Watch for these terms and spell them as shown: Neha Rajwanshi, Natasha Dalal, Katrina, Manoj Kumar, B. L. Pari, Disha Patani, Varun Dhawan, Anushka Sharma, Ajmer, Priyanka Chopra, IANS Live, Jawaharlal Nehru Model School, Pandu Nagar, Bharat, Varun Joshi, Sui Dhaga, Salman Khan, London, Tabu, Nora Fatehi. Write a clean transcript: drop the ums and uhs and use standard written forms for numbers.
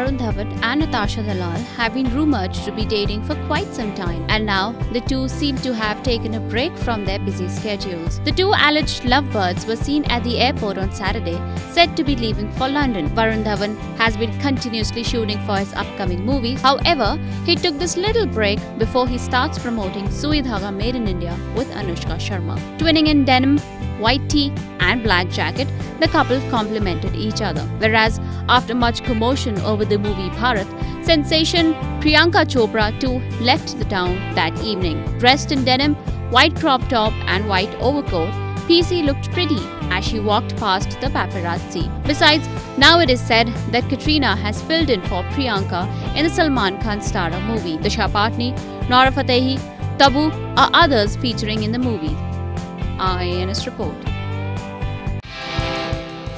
Varun Dhawan and Natasha Dalal have been rumoured to be dating for quite some time, and now the two seem to have taken a break from their busy schedules. The two alleged lovebirds were seen at the airport on Saturday, said to be leaving for London. Varun Dhawan has been continuously shooting for his upcoming movies. However, he took this little break before he starts promoting Sui Dhaga Made in India with Anushka Sharma. Twinning in denim, white tee and black jacket, the couple complemented each other. Whereas, after much commotion over the movie Bharat, sensation Priyanka Chopra too left the town that evening. Dressed in denim, white crop top and white overcoat, PC looked pretty as she walked past the paparazzi. Besides, now it is said that Katrina has filled in for Priyanka in the Salman Khan starrer movie. Disha Patani, Nora Fatehi, Tabu are others featuring in the movie. IANS report.